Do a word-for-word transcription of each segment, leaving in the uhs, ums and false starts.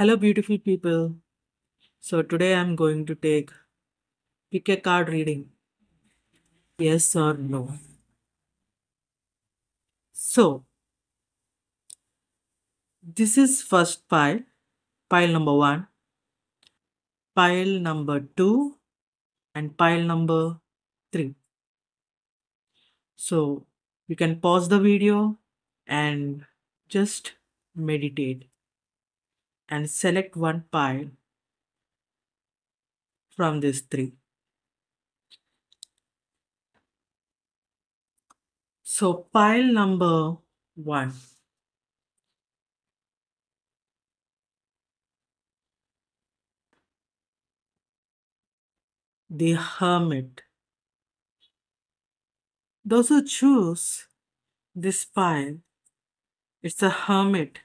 Hello beautiful people. So today I'm going to take pick a card reading. Yes or no. So this is first pile, pile number one, pile number two and pile number three. So you can pause the video and just meditate and select one pile from these three. So pile number one. The Hermit. Those who choose this pile, it's a hermit.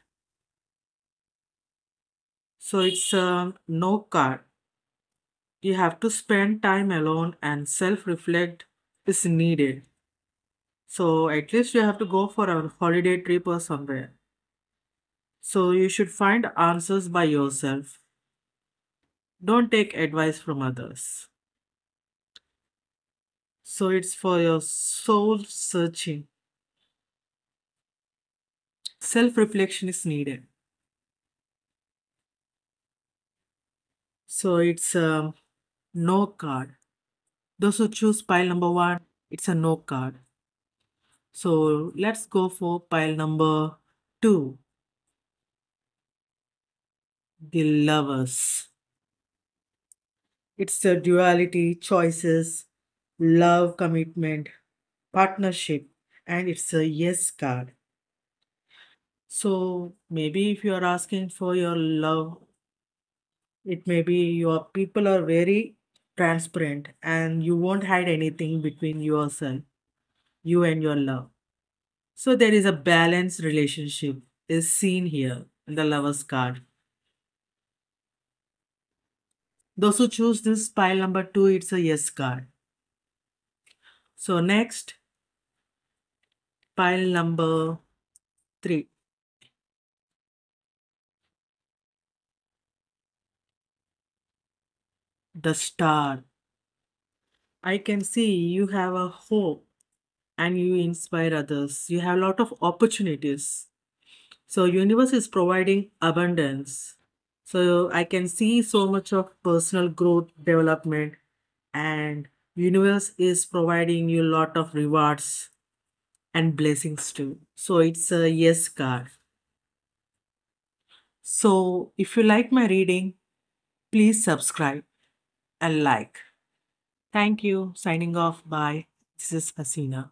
So it's a no card. You have to spend time alone and self-reflect is needed. So at least you have to go for a holiday trip or somewhere. So you should find answers by yourself. Don't take advice from others. So it's for your soul searching. Self-reflection is needed. So it's a no card. Those who choose pile number one, it's a no card. So let's go for pile number two. The Lovers. It's a duality, choices, love, commitment, partnership, and it's a yes card. So maybe if you are asking for your love, it may be your people are very transparent and you won't hide anything between yourself, you and your love. So there is a balanced relationship is seen here in the Lover's card. Those who choose this pile number two, it's a yes card. So next, pile number three. The Star. I can see you have a hope and you inspire others. You have a lot of opportunities. So universe is providing abundance. So I can see so much of personal growth, development, and universe is providing you a lot of rewards and blessings too. So it's a yes card. So if you like my reading, please subscribe and like. Thank you. Signing off. Bye. This is Hasina.